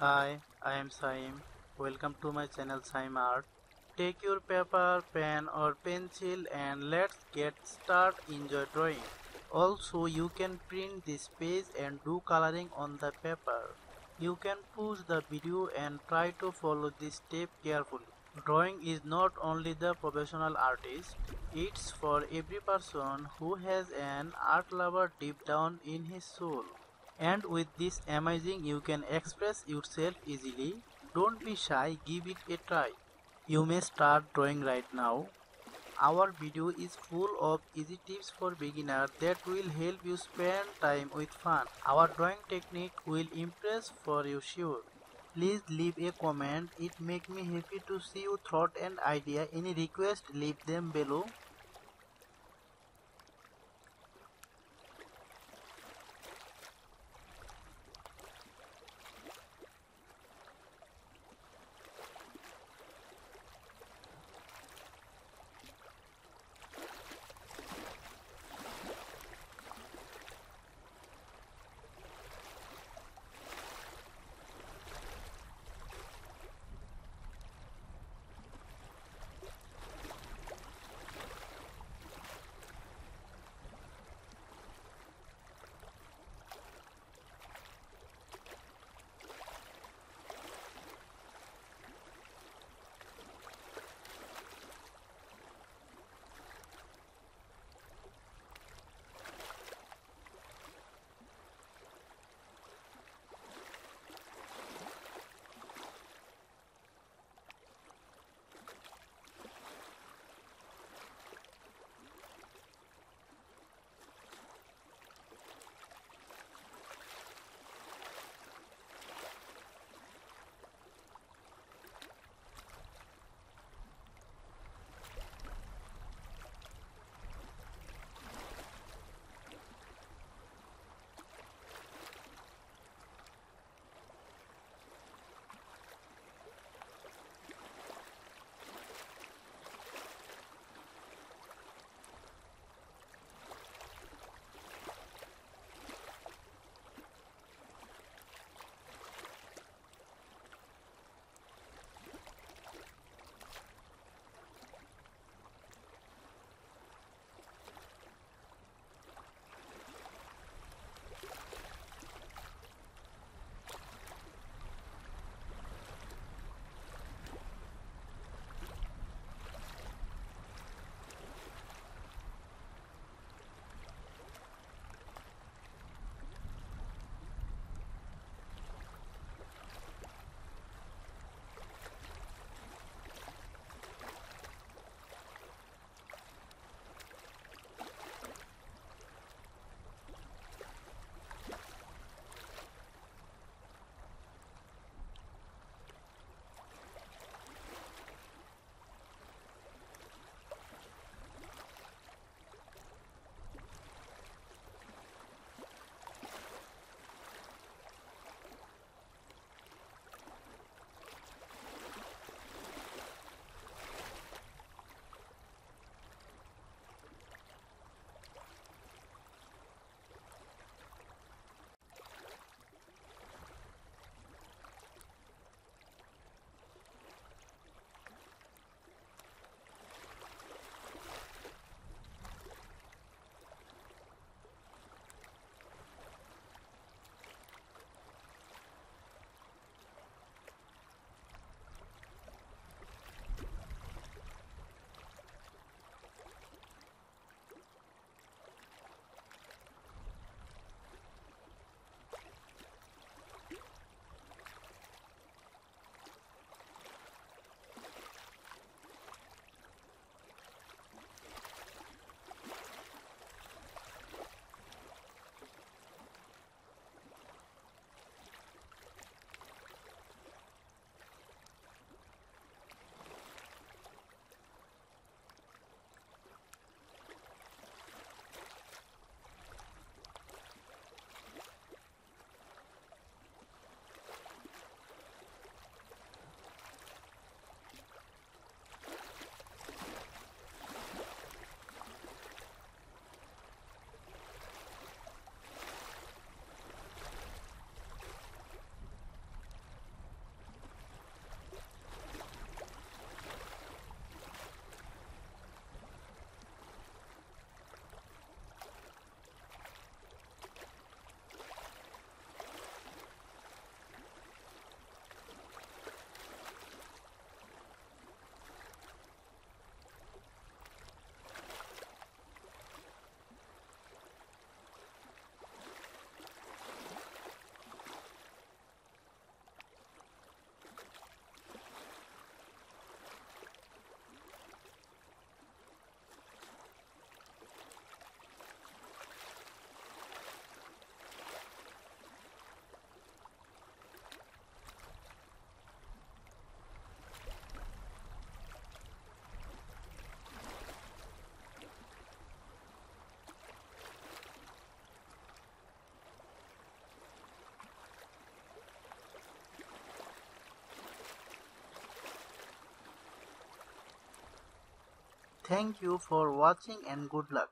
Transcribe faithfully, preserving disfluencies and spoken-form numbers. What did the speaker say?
Hi, I am Shaem. Welcome to my channel Shaem Art. Take your paper, pen or pencil and let's get started. Enjoy drawing. Also, you can print this page and do coloring on the paper. You can pause the video and try to follow this step carefully. Drawing is not only the professional artist, it's for every person who has an art lover deep down in his soul. And with this amazing, you can express yourself easily. Don't be shy, give it a try. You may start drawing right now. Our video is full of easy tips for beginners that will help you spend time with fun. Our drawing technique will impress for you sure. Please leave a comment, it makes me happy to see your thought and idea. Any request, leave them below. Thank you for watching and good luck.